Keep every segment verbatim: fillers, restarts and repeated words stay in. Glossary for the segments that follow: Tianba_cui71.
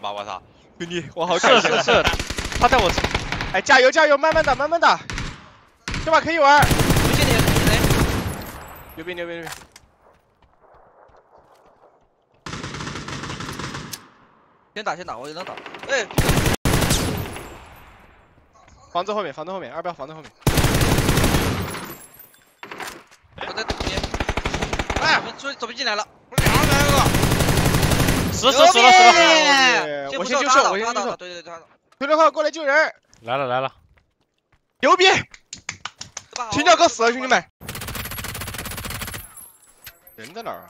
吧，我操！兄弟，我好感谢。是是是，他在我。哎，加油加油，慢慢打，慢慢打。这把可以玩。牛逼牛逼牛逼牛逼牛逼！先打先打，我也能打。哎，房子后面，房子后面，二标房子后面。我在打边。哎，我追，走不进来了。我两个人了。 死死死了死了！我先救兽，我先救兽。对对对，九六号过来救人。来了来了，牛逼！群教哥死了，兄弟们。人在哪儿啊？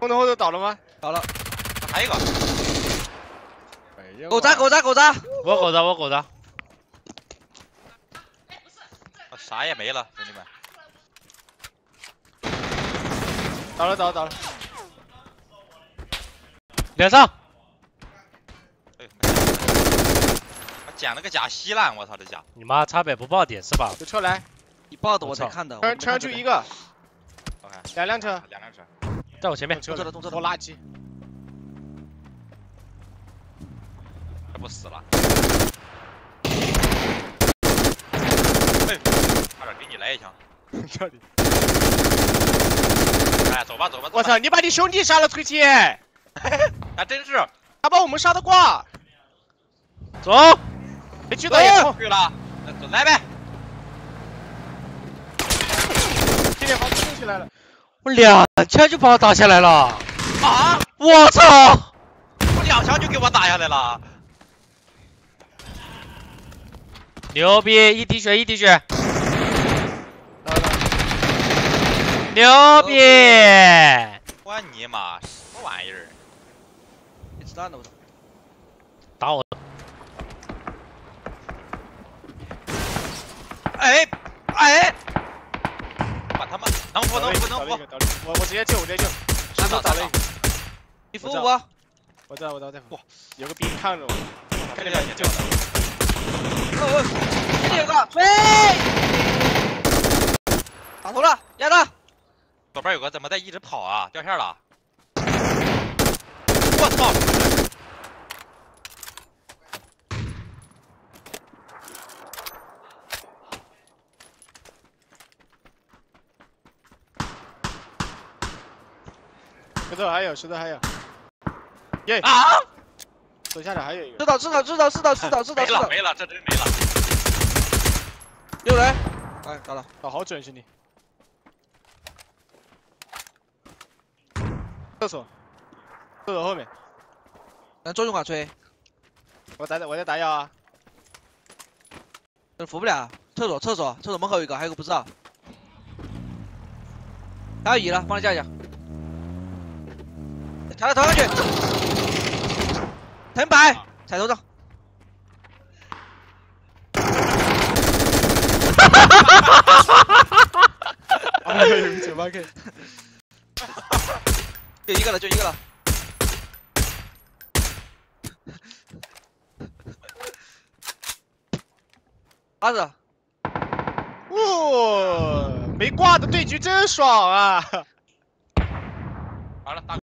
后头后头倒了吗？倒了，还一个。狗砸狗砸狗砸！我狗砸我狗砸！我啥也没了，兄弟们。 倒了倒了倒了，脸上，哎，我捡了个假稀烂，我操这假！你妈差点不爆点是吧？有车来，你爆的我才看的。车车上就一个 ，OK， 两辆车，两辆车，在我前面，动车了动车了，拖垃圾，这不死了？哎，差点给你来一枪，这里。 哎，走吧走吧！我操，你把你兄弟杀了，崔七，还真是，他把我们杀的挂。走，别去打野炮去了，走来呗。今天房子进去来了，我两枪就把我打下来了。啊！我操！我两枪就给我打下来了。牛逼！一滴血，一滴血。 牛逼！我尼玛，什么玩意儿？一子弹都打我！哎哎！把他妈能扶能扶能扶！我我直接救我直接救！杀手打了一个，你扶我！我在我在我在扶！有个兵看着我，看着你救我！这里有个，喂！打头了，压他！ 左边有个，怎么在一直跑啊？掉线了！我操！石头还有，石头还有，耶！啊！左下角还有一个。知道，知道，知道，知道，知道，知道。没了，没了，这真没了。有人！哎，打了，打好准，兄弟。 厕所，厕所后面，咱作用啊，吹！我打我在打药啊，这扶不了。厕所，厕所，厕所门口有一个，还有个不知道。打野了，帮你架一架。踩到头上去，腾摆，踩头上。哈哈哈哈哈哈！哎呦，九八 K。 就一个了，就一个了。阿子，哇、哦，没挂的对局真爽啊！